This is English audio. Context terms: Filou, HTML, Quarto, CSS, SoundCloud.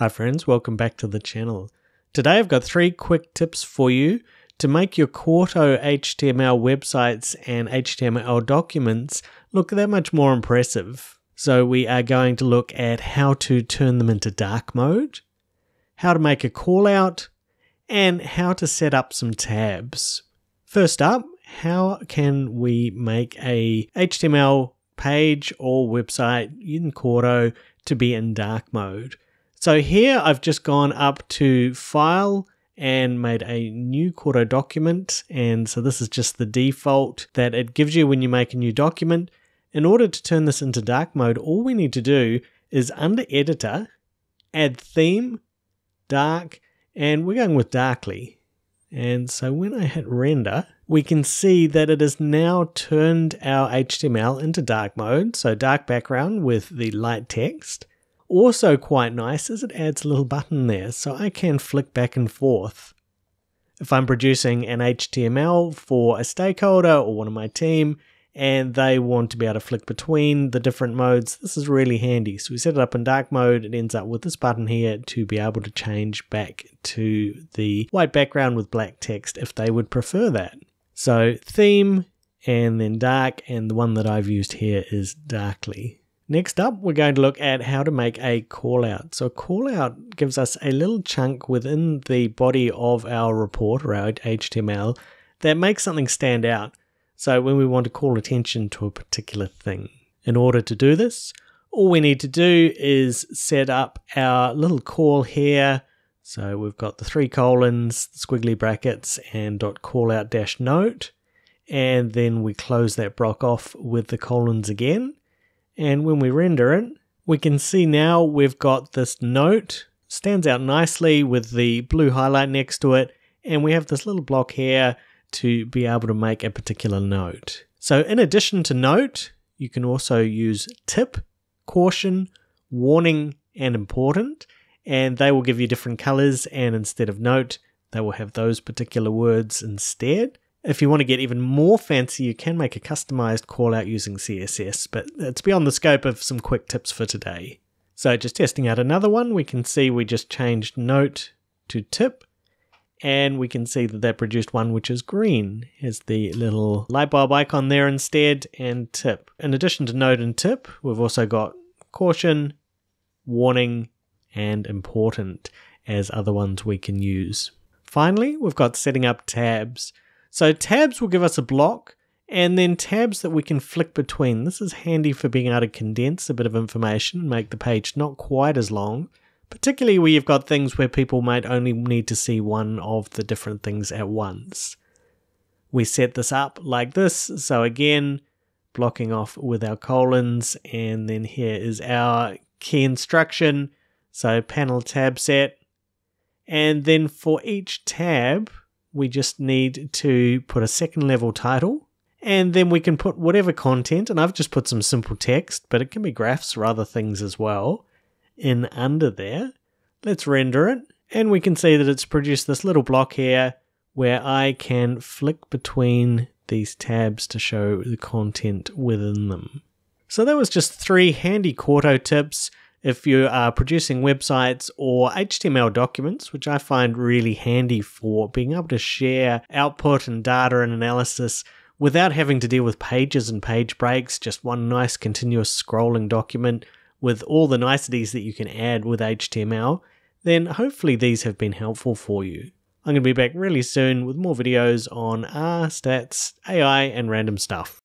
Hi friends, welcome back to the channel. Today I've got three quick tips for you to make your Quarto HTML websites and HTML documents look that much more impressive. So we are going to look at how to turn them into dark mode, how to make a callout, and how to set up some tabs. First up, how can we make a HTML page or website in Quarto to be in dark mode? So here I've just gone up to File and made a new Quarto document, and so this is just the default that it gives you when you make a new document. In order to turn this into dark mode, all we need to do is under Editor, add Theme, Dark, and we're going with Darkly. And so when I hit Render, we can see that it has now turned our HTML into dark mode, so dark background with the light text. Also quite nice is it adds a little button there, so I can flick back and forth. If I'm producing an HTML for a stakeholder or one of my team and they want to be able to flick between the different modes, this is really handy. So we set it up in dark mode, it ends up with this button here to be able to change back to the white background with black text if they would prefer that. So theme and then dark, and the one that I've used here is darkly. Next up, we're going to look at how to make a callout. So a callout gives us a little chunk within the body of our report or our HTML that makes something stand out. So when we want to call attention to a particular thing. In order to do this, all we need to do is set up our little call here. So we've got the 3 colons, the squiggly brackets, and .callout-note. And then we close that block off with the colons again. And when we render it, we can see now we've got this note, stands out nicely with the blue highlight next to it, and we have this little block here to be able to make a particular note. So in addition to note, you can also use tip, caution, warning, and important, and they will give you different colors, and instead of note, they will have those particular words instead. If you want to get even more fancy, you can make a customized callout using CSS, but it's beyond the scope of some quick tips for today. So just testing out another one, we can see we just changed note to tip, and we can see that produced one which is green. Here's the little light bulb icon there instead, and tip. In addition to note and tip, we've also got caution, warning, and important as other ones we can use. Finally, we've got setting up tabs. So tabs will give us a block, and then tabs that we can flick between. This is handy for being able to condense a bit of information, make the page not quite as long, particularly where you've got things where people might only need to see one of the different things at once. We set this up like this, so again, blocking off with our colons, and then here is our key instruction, so panel tab set, and then for each tab, we just need to put a second level title, and then we can put whatever content, and I've just put some simple text, but it can be graphs or other things as well, in under there. Let's render it, and we can see that it's produced this little block here where I can flick between these tabs to show the content within them. So that was just 3 handy Quarto tips if you are producing websites or HTML documents, which I find really handy for being able to share output and data and analysis without having to deal with pages and page breaks, just one nice continuous scrolling document with all the niceties that you can add with HTML, then hopefully these have been helpful for you. I'm going to be back really soon with more videos on R, stats, AI, and random stuff.